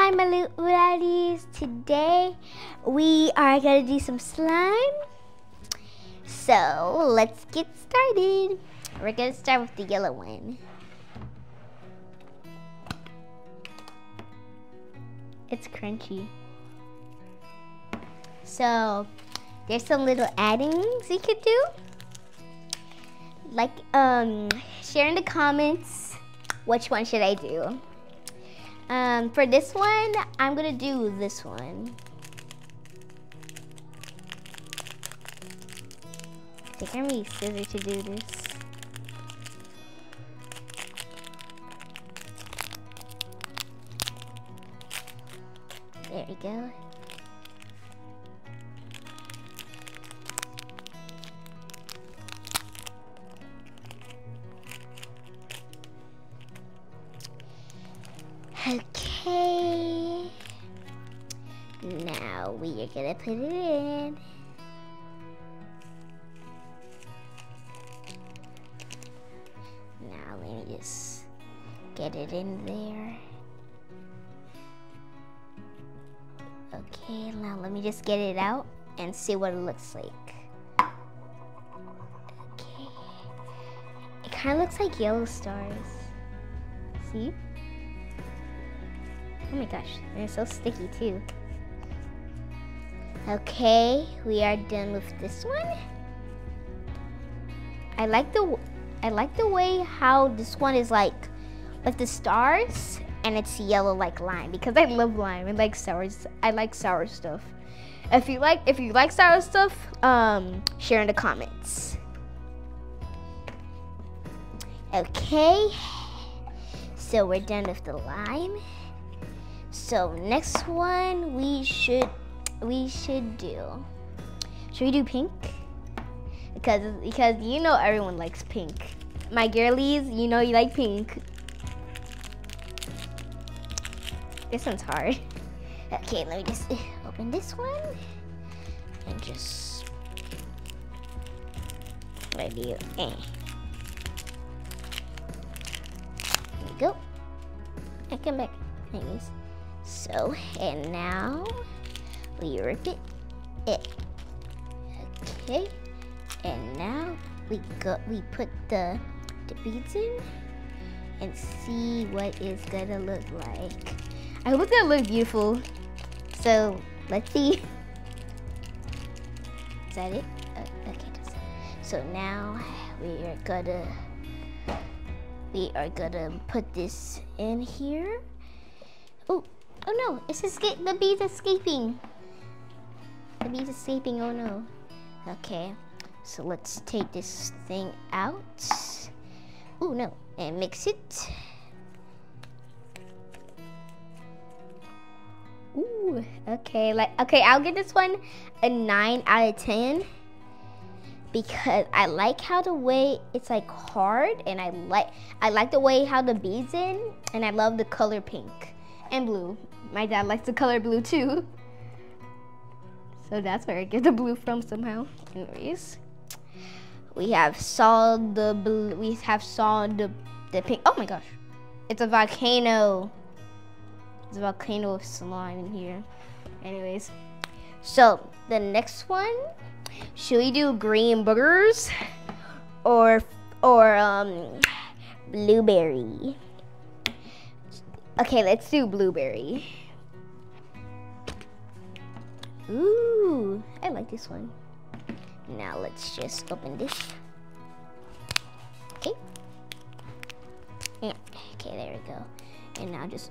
Hi my little oodaddies. Today we are gonna do some slime. So let's get started. We're gonna start with the yellow one. It's crunchy. So there's some little addings you could do. Like share in the comments which one should I do. For this one, I'm gonna do this one. I think I'm gonna use scissors to do this. There we go. Okay, now we are gonna put it in. Now let me just get it in there. Okay, now let me just get it out and see what it looks like. Okay, it kind of looks like yellow stars. See? Oh my gosh, they're so sticky too. Okay, we are done with this one. I like the way how this one is like the stars and it's yellow like lime, because I love lime. I like sour stuff. If you like sour stuff, share in the comments. Okay, so we're done with the lime. So next one should we do pink? Because you know everyone likes pink. My girlies, you know you like pink. This one's hard. Okay, let me just open this one and just ready. There we go. I come back. Anyways. So, and now we rip it. Okay, and now we put the beads in and see what it's gonna look like. I hope it's gonna look beautiful. So let's see. Is that it? Okay. So now we are gonna put this in here. Oh no, it's escaping. The bee's escaping. The bee's escaping, oh no. Okay, so let's take this thing out. Oh no, and mix it. Ooh, okay, I'll give this one a 9 out of 10 because I like how the way it's like hard, and I like the way how the bee's in, and I love the color pink. And blue. My dad likes the color blue too. So that's where I get the blue from somehow. Anyways, we have saw the pink. Oh my gosh, it's a volcano. It's a volcano of slime in here. Anyways, so the next one, should we do green boogers or blueberry? Okay, let's do blueberry. Ooh, I like this one. Now let's just open this. Okay. Yeah. Okay, there we go. And now I'll just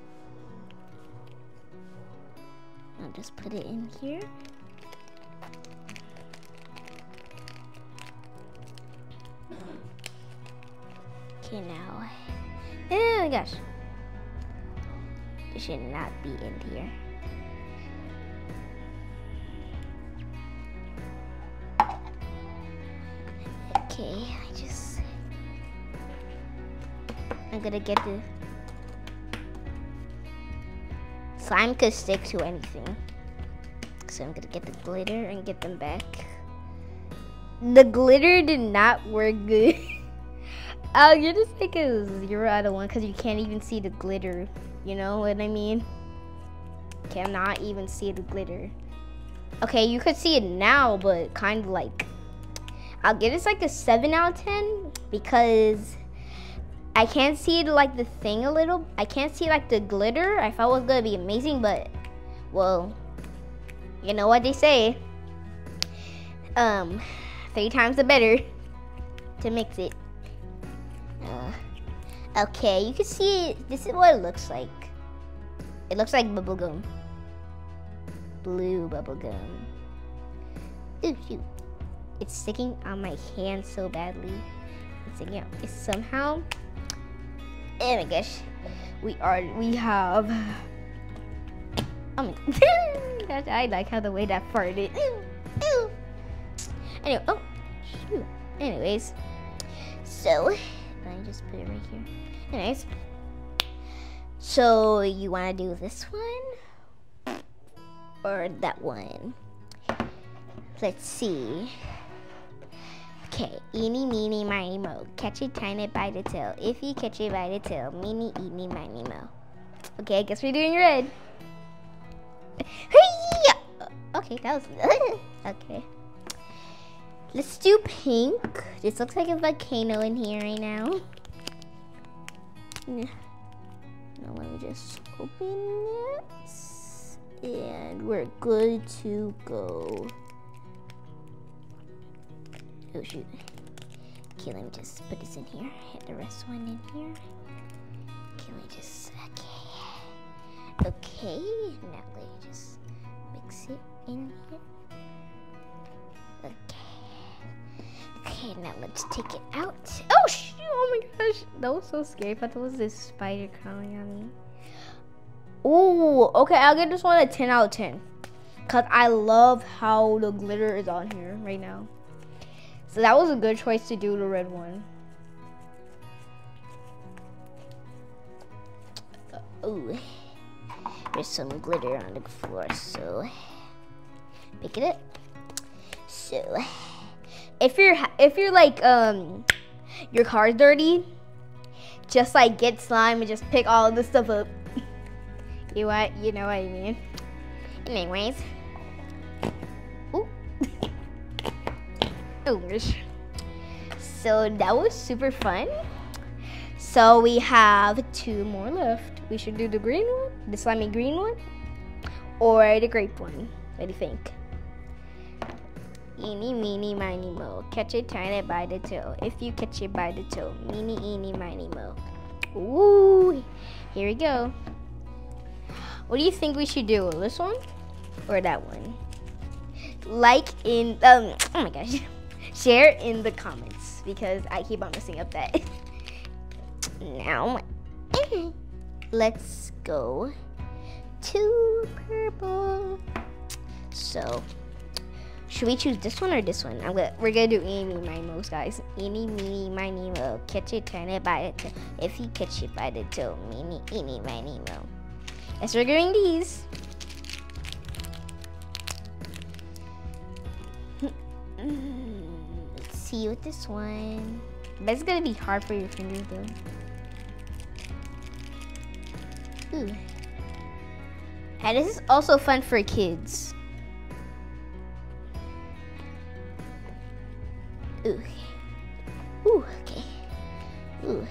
put it in here. Okay, now. Oh my gosh. It should not be in here. Okay, I'm gonna get the slime could stick to anything. So I'm gonna get the glitter and get them back. The glitter did not work good. I'll give this like a 0 out of 1 because you can't even see the glitter. You know what I mean? cannot even see the glitter. Okay, you could see it now, but kind of like, I'll give this like a 7 out of 10 because I can't see like the thing a little. I can't see like the glitter. I thought it was gonna be amazing, but well, you know what they say. 3 times the better to mix it. Okay, you can see it. This is what it looks like. It looks like bubblegum. Blue bubblegum. Ooh, shoot. It's sticking on my hand so badly. It's sticking out. It's somehow. Oh my gosh. We have. Oh my gosh. I like how the way that farted. Anyway, oh, shoot. Anyways. So. Let me just put it right here. Anyways. So, you want to do this one? Or that one? Let's see. Okay. Eeny, meeny, miny, mo. Catch it, tiny it by the tail. If you catch it by the tail. Meeny, eeny, miny, mo. Okay, I guess we're doing red. Okay, that was... okay. Let's do pink. This looks like a volcano in here right now. Now let me just open this. And we're good to go. Oh shoot. Okay, let me just put this in here. Hit the rest one in here. Okay, let me just, okay. Okay, now let me just mix it in here. Okay. Okay, now let's take it out. Oh, shoot, oh my gosh. That was so scary, but there was this spider crawling on me. Ooh, okay, I'll give this one a 10 out of 10. Because I love how the glitter is on here right now. So that was a good choice to do the red one. Ooh, there's some glitter on the floor, so pick it up. So... If you're like your car's dirty, just like get slime and just pick all of this stuff up. You know what I mean. Anyways, ooh, oh gosh. So that was super fun. So we have 2 more left. We should do the green one, the slimy green one, or the grape one. What do you think? Eeny, meeny, miny, mo. Catch it, tiny by the toe. If you catch it by the toe. Meeny, eeny, miny, mo. Ooh. Here we go. What do you think we should do? This one? Or that one? Like in... oh my gosh. Share in the comments. Because I keep on messing up that. Now. Let's go to purple. So... should we choose this one or this one? We're gonna do eeny, meeny, miny, guys. Eeny, meeny, miny, mo. Catch it, turn it by the toe. If you catch it by the toe, meeny, eeny, miny, mo. Yes, we're doing these. Let's see with this one. But it's gonna be hard for your fingers though. Ooh. And this is also fun for kids. Ooh. Ooh, okay. Ooh.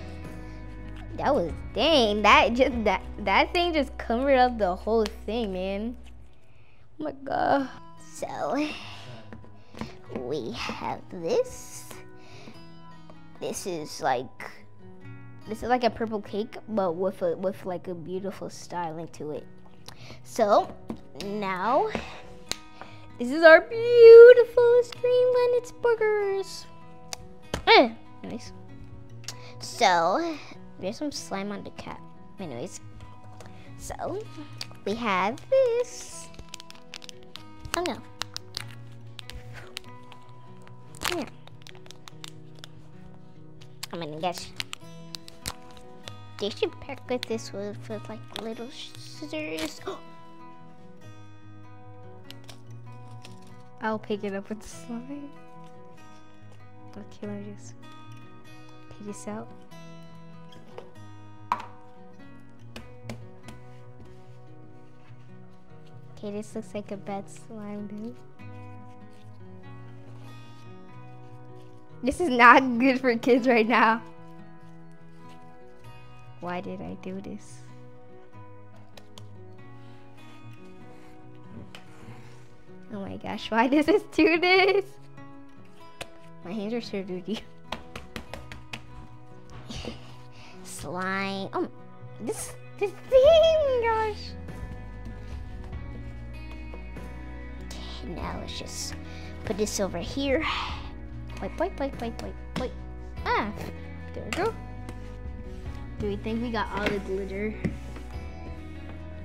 That was, dang, that thing just covered up the whole thing, man. Oh my god. So we have this. This is like a purple cake, but with like a beautiful styling to it. So now this is our beautiful streamlined burgers. Nice. So, there's some slime on the cap. Anyways. So, we have this. Oh no. Yeah. I'm gonna guess. They should pack with this with like little scissors. I'll pick it up with the slime. Okay, let me just take this out. Okay, this looks like a bad slime, dude. This is not good for kids right now. Why did I do this? Oh my gosh, why does this do this? My hands are so dirty. Slime. Oh, this thing, gosh. Okay, now let's just put this over here. Wait, wait, wait, wait, wait, wait. Ah, there we go. Do we think we got all the glitter?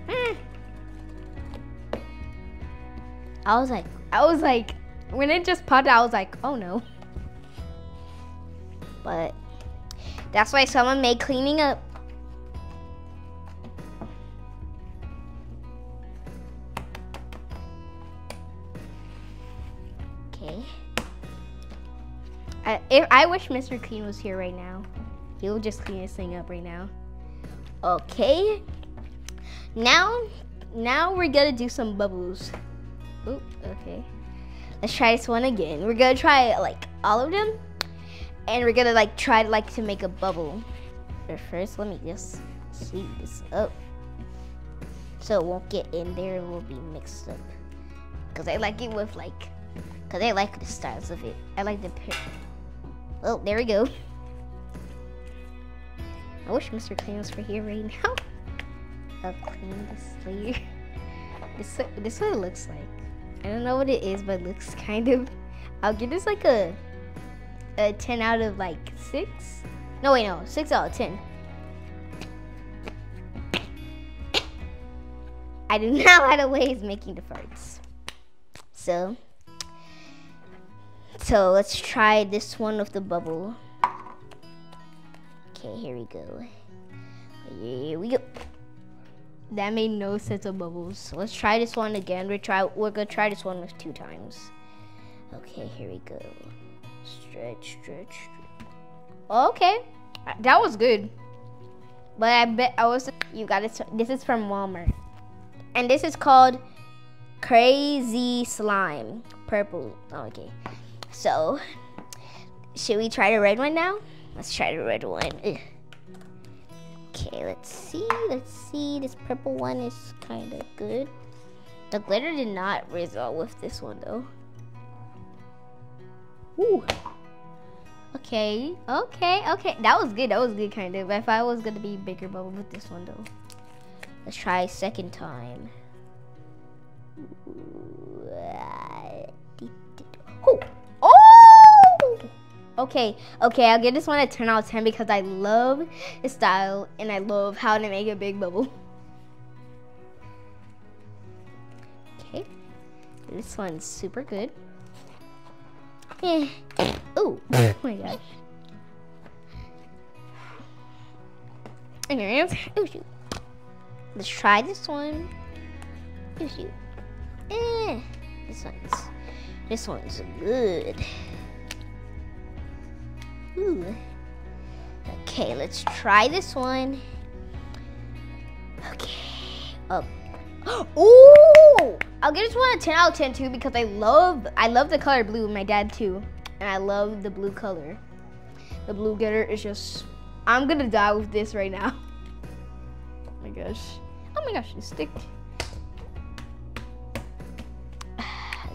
Mm. I was like, when it just popped out, I was like, oh no. But that's why someone made cleaning up. Okay. I wish Mr. Clean was here right now. He'll just clean this thing up right now. Okay. Now we're gonna do some bubbles. Oop, okay. Let's try this one again. We're gonna try like all of them. And we're gonna like try like to make a bubble. But first, let me just sweep this up so it won't get in there and will be mixed up. Cause I like the styles of it. I like the pair. Oh, there we go. I wish Mr. Clean was for here right now. I'll clean this later. This is what it looks like. I don't know what it is, but it looks kind of. I'll give this like a 10 out of like 6. No, wait, no, 6 out of 10. I do not like the way he's making the farts. So let's try this one with the bubble. Okay, here we go. Here we go. That made no sense of bubbles. So let's try this one again. We're gonna try this one with 2 times. Okay, here we go. Stretch, stretch, stretch. Okay, that was good. But I bet I was. You got it. This is from Walmart, and this is called Crazy Slime Purple. Oh, okay, so should we try the red one now? Let's try the red one. Ugh. Okay, let's see. Let's see. This purple one is kind of good. The glitter did not resolve with this one though. Ooh. Okay, okay, okay. That was good, kind of. If I was gonna be bigger bubble with this one though. Let's try second time. Ooh. Oh! Okay, okay. I'll give this one a 10 out of 10 because I love the style and I love how to make a big bubble. Okay, this one's super good. Yeah. Ooh. Oh my gosh. And your hands. Ooh, shoot. Let's try this one. Ooh, shoot. Eh. This one's good. Ooh. Okay, let's try this one. Okay. Oh. Ooh! I'll give this one a 10 out of 10 too because I love the color blue, my dad too. And I love the blue color. The blue glitter is just, I'm gonna die with this right now. Oh my gosh. Oh my gosh, it's stick.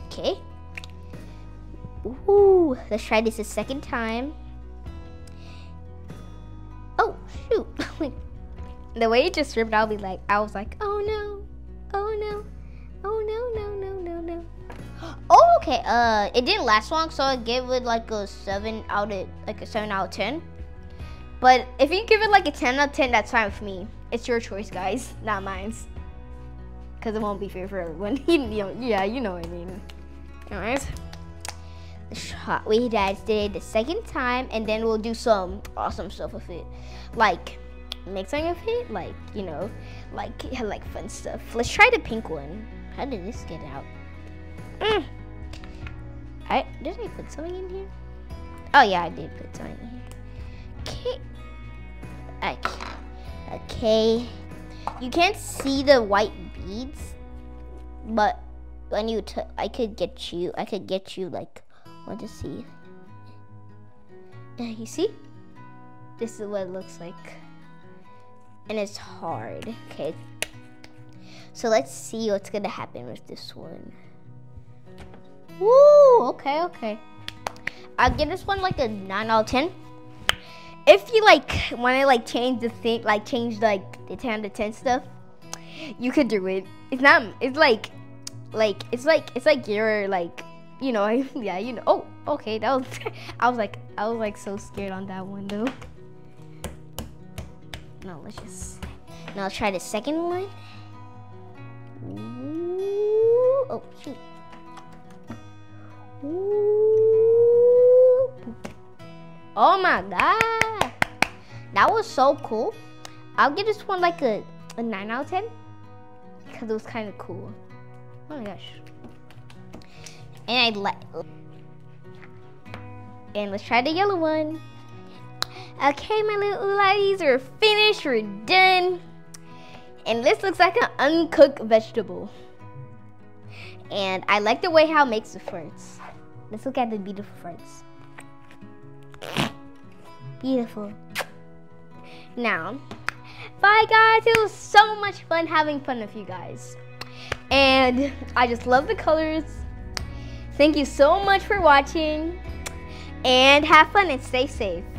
Okay. Ooh, let's try this a second time. Oh shoot. The way it just ripped, I was like, oh no. Oh no, oh no, no, no, no, no. Oh, okay, it didn't last long, so I gave it like a 7 out of 10. But if you give it like a 10 out of 10, that's fine with me. It's your choice, guys, not mine's. Cause it won't be fair for everyone. Yeah, you know what I mean. Anyways. We guys did the second time, and then we'll do some awesome stuff with it. Like, make something of it, like, you know, like fun stuff. Let's try the pink one. How did this get out? Mm. Did I put something in here? Oh yeah, I did put something in here. Okay. Okay. You can't see the white beads. But when you I could get you like, want to see. Yeah, you see? This is what it looks like. And it's hard, okay? So let's see what's gonna happen with this one. Woo, okay, okay. I'll give this one like a 9 out of 10. If you like wanna like change the thing, like change like the 10 to 10 stuff, you could do it. It's not, it's like you're like, you know, yeah, you know. Oh, okay, that was, I was like so scared on that one though. No, let's just, now I'll try the second one. Ooh, oh, shoot. Ooh. Oh my God. That was so cool. I'll give this one like a 9 out of 10. Because it was kind of cool. Oh my gosh. And I like, and let's try the yellow one. Okay, my little oolahs, we're finished, we're done. And this looks like an uncooked vegetable. And I like the way how it makes the fruits. Let's look at the beautiful fruits. Beautiful. Now, bye guys, it was so much fun having fun with you guys. And I just love the colors. Thank you so much for watching. And have fun and stay safe.